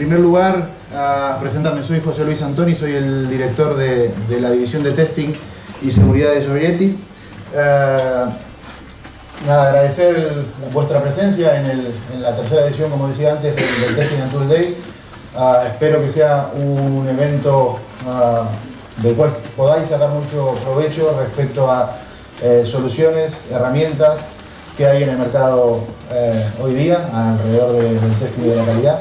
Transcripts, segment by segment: primer lugar, a presentarme. Soy José Luis Antoni, soy el director de la división de testing y seguridad de Sogeti. Agradecer vuestra presencia en la tercera edición, como decía antes, del Testing and Tool Day. Espero que sea un evento del cual podáis sacar mucho provecho respecto a soluciones, herramientas que hay en el mercado hoy día alrededor del testing de la calidad.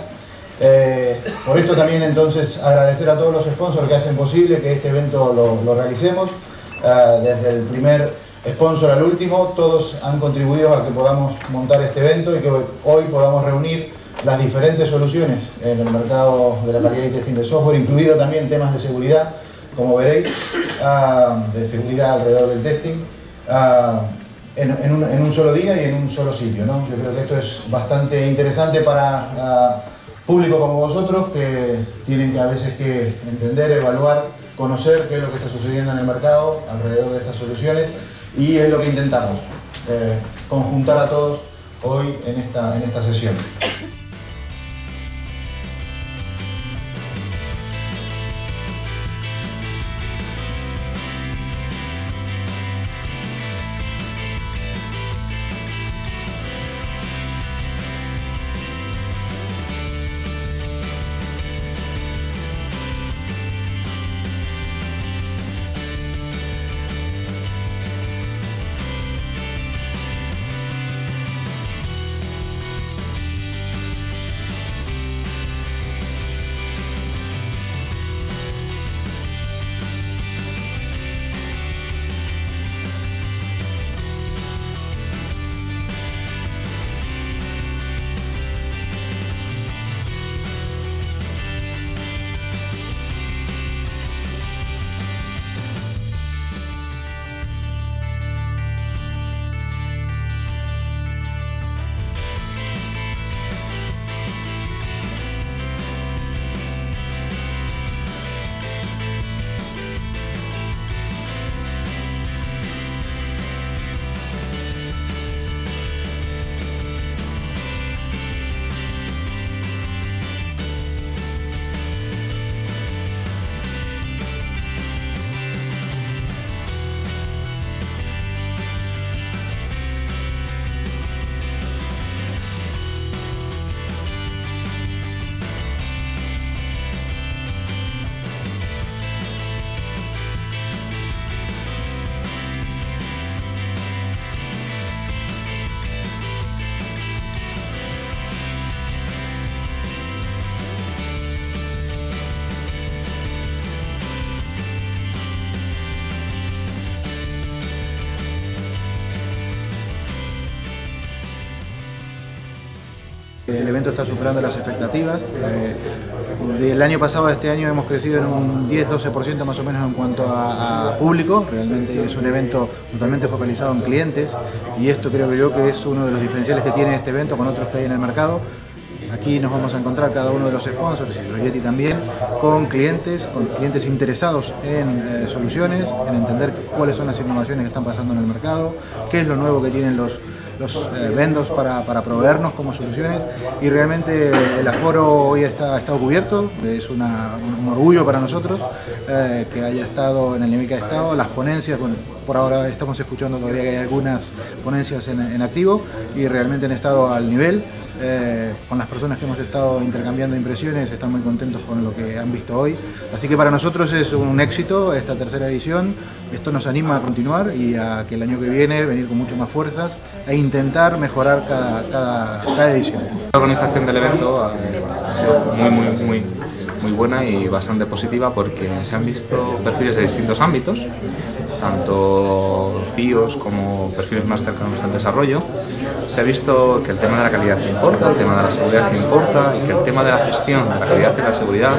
Por esto también, entonces, agradecer a todos los sponsors que hacen posible que este evento lo realicemos. Desde el primer sponsor al último, todos han contribuido a que podamos montar este evento y que hoy podamos reunir las diferentes soluciones en el mercado de la calidad y testing de software, incluido también temas de seguridad, como veréis, de seguridad alrededor del testing, en un solo día y en un solo sitio, ¿no? Yo creo que esto es bastante interesante para público como vosotros, que tienen que a veces que entender, evaluar, conocer qué es lo que está sucediendo en el mercado alrededor de estas soluciones, y es lo que intentamos conjuntar a todos hoy en esta sesión. El evento está superando las expectativas. Del año pasado a este año hemos crecido en un 10-12% más o menos en cuanto a público. Realmente es un evento totalmente focalizado en clientes, y esto creo yo que es uno de los diferenciales que tiene este evento con otros que hay en el mercado. Aquí nos vamos a encontrar cada uno de los sponsors y Sogeti también con clientes interesados en soluciones, en entender cuáles son las innovaciones que están pasando en el mercado, qué es lo nuevo que tienen los vendors para proveernos como soluciones, y realmente el aforo hoy ha estado cubierto. Es un orgullo para nosotros que haya estado en el nivel que ha estado. Las ponencias, bueno, por ahora estamos escuchando todavía que hay algunas ponencias en activo, y realmente han estado al nivel. Con las personas que hemos estado intercambiando impresiones, están muy contentos con lo que han visto hoy. Así que para nosotros es un éxito esta tercera edición. Esto nos anima a continuar y a que el año que viene venir con mucho más fuerzas e intentar mejorar cada edición. La organización del evento ha sido muy buena y bastante positiva, porque se han visto perfiles de distintos ámbitos, tanto FIOS como perfiles más cercanos al desarrollo. Se ha visto que el tema de la calidad que importa, el tema de la seguridad que importa, y que el tema de la gestión, la calidad y la seguridad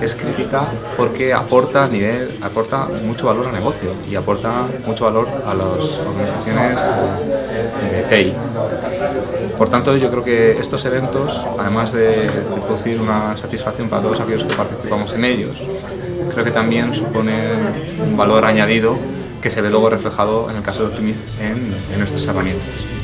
es crítica, porque aporta mucho valor al negocio y aporta mucho valor a las organizaciones de TI. Por tanto, yo creo que estos eventos, además de producir una satisfacción para todos aquellos que participamos en ellos, creo que también suponen un valor añadido que se ve luego reflejado en el caso de Optimiz en nuestras herramientas.